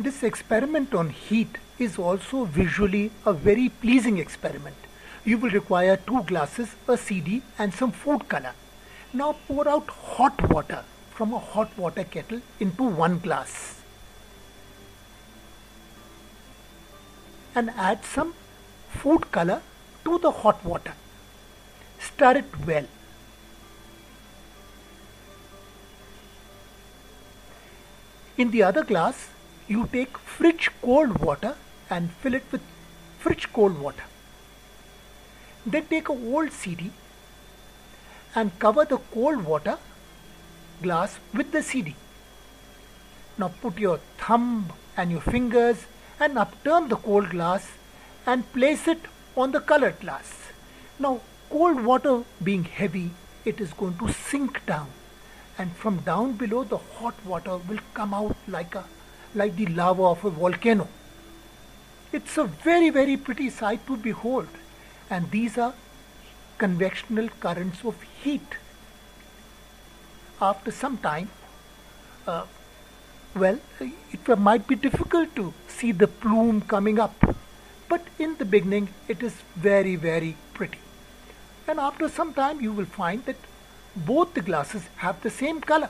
this experiment on heat is also visually a very pleasing experiment. You will require 2 glasses, a CD and some food color. Now pour out hot water from a hot water kettle into 1 glass and add some food color to the hot water. Stir it well. In the other glass, you take fridge cold water and fill it with fridge cold water. Then take an old CD and cover the cold water glass with the CD. Now put your thumb and your fingers and upturn the cold glass and place it on the colored glass. Now cold water being heavy, it is going to sink down. And from down below, the hot water will come out like the lava of a volcano. It's a very, very pretty sight to behold. And these are convectional currents of heat. After some time, it might be difficult to see the plume coming up. But in the beginning, it is very, very pretty. And after some time, you will find that both the glasses have the same color.